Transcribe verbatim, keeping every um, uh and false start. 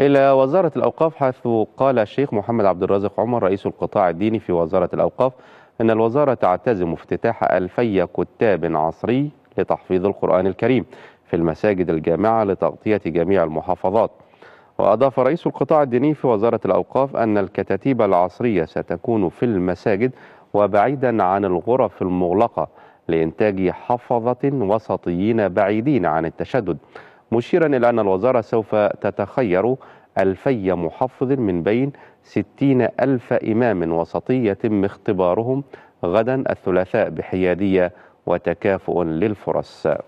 إلى وزارة الأوقاف، حيث قال الشيخ محمد عبد الرازق عمر رئيس القطاع الديني في وزارة الأوقاف أن الوزارة تعتزم افتتاح ألفي كتاب عصري لتحفيظ القرآن الكريم في المساجد الجامعة لتغطية جميع المحافظات. وأضاف رئيس القطاع الديني في وزارة الأوقاف أن الكتاتيب العصرية ستكون في المساجد وبعيدا عن الغرف المغلقة لإنتاج حفظة وسطيين بعيدين عن التشدد، مشيرا إلى أن الوزارة سوف تتخير ألفي محفظ من بين ستين ألف إمام وسطي يتم اختبارهم غدا الثلاثاء بحيادية وتكافؤ للفرص.